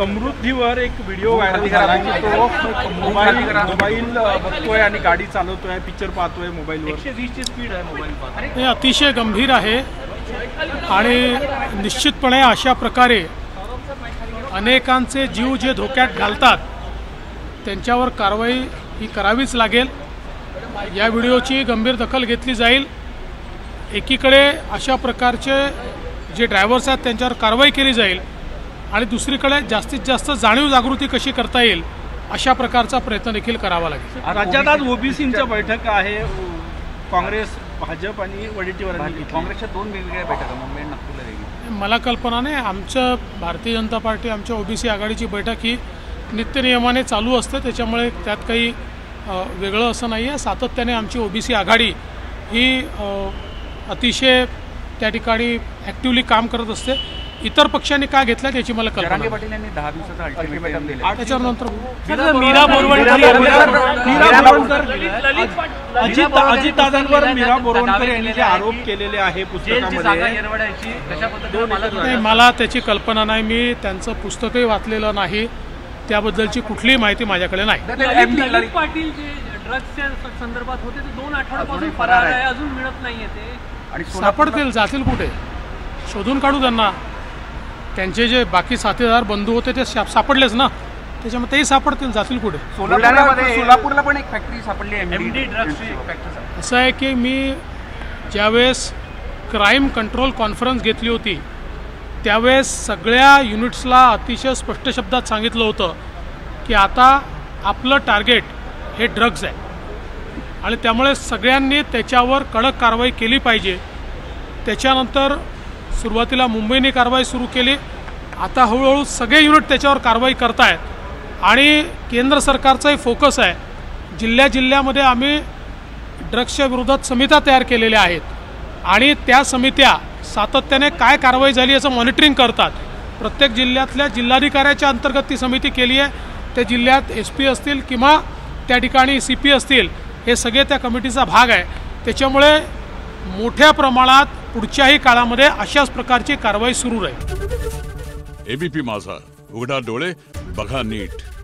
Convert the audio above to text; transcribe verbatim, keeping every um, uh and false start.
समृद्धीवर एक video viral झाला की तो मोबाईल मोबाईल बघतोय आणि गाडी चालवतोय पिक्चर पाहतोय मोबाईलवर एकशे वीस ची स्पीड आहे मोबाईल पाहतो हे अतिशय गंभीर आहे आणि निश्चितपणे अशा प्रकारे अनेकांचे जीव जे धोक्यात घालतात त्यांच्यावर कारवाई ही करावीच लागेल। या व्हिडिओची गंभीर दखल घेतली जाईल। एकीकडे अशा प्रकारचे जे ड्रायव्हर्स आहेत त्यांच्यावर कारवाई केली जाईल आणि दुसरीकडे जास्तीत जास्त जाणीव जागृती कशी करता येईल अशा प्रकारचा प्रयत्न देखील करावा लागेल। राज्यात आज ओबीसींची बैठक आहे। काँग्रेस भाजप आणि वडेट्टीवारांनी काँग्रेसच्या दोन वेगवेगळ्या बैठका मुंबई नागपूरला झाली मला कल्पना नाही। आमचं भारतीय जनता पार्टी आमच्या ओबीसी आघाडीची बैठक ही नित्य नियमाने चालू असते त्याच्यामुळे त्यात काही वेगळं असं नाही आहे। सातत्याने आमची ओबीसी आघाडी ही अतिशय त्या ठिकाणी ॲक्टिवली काम करत असते। इतर पक्षांनी का घेतला त्याची मला कल्पना नाही। पाटील यांनी दहा दिवसाचा अल्टिमेटम दिला त्याच्यानंतर मीरा बोरवणकर अजित अजित दादांवर मीरा बोरवणकर यांनी जे आरोप केलेले आहे पुस्तकामध्ये मला त्याची कल्पना नाही। मी त्यांचं पुस्तकही वाचलेलं नाही त्याबद्दलची कुठलीही माहिती माझ्याकडे नाही। पाटील जे ड्रग्सच्या संदर्भात होते ते दोन आठवड्यापासून फरार आहे अजून मिळत नाहीये ते सापडतील जातील कुठे शोधून काढू त्यांना। त्यांचे जे बाकी साथीदार बंधू होते ते सापडलेच ना त्याच्यामुळे तेही सापडतील जातील कुठे। सोलापूरला पण एक फॅक्टरी सापडली एमडी ड्रग्सची फॅक्टरी। असं आहे की मी ज्यावेळेस क्राईम कंट्रोल कॉन्फरन्स घेतली होती त्यावेळेस सगळ्या युनिट्सला अतिशय स्पष्ट शब्दात सांगितलं होतं की आता आपलं टार्गेट हे ड्रग्ज आहे आणि त्यामुळे सगळ्यांनी त्याच्यावर कडक कारवाई केली पाहिजे। त्याच्यानंतर सुरुवातीला मुंबईने कारवाई सुरू केली आता हळूहळू सगळे युनिट त्याच्यावर कारवाई करत आहेत आणि केंद्र सरकारचाही फोकस आहे। जिल्ह्या जिल्ह्यामध्ये आम्ही ड्रग्सच्या विरोधात समित्या तयार केलेल्या आहेत आणि त्या समित्या सातत्याने काय कारवाई झाली याचं मॉनिटरिंग करतात। प्रत्येक जिल्ह्यातल्या जिल्हाधिकाऱ्याच्या अंतर्गत ती समिती केली आहे। त्या जिल्ह्यात एस पी असतील किंवा त्या ठिकाणी सी पी असतील हे सगळे त्या कमिटीचा भाग आहे। त्याच्यामुळे मोठ्या प्रमाणात पुढच्याही काळामध्ये अशाच प्रकारची कारवाई सुरू राहील। एबीपी माझा उघडा डोळे बघा नीट।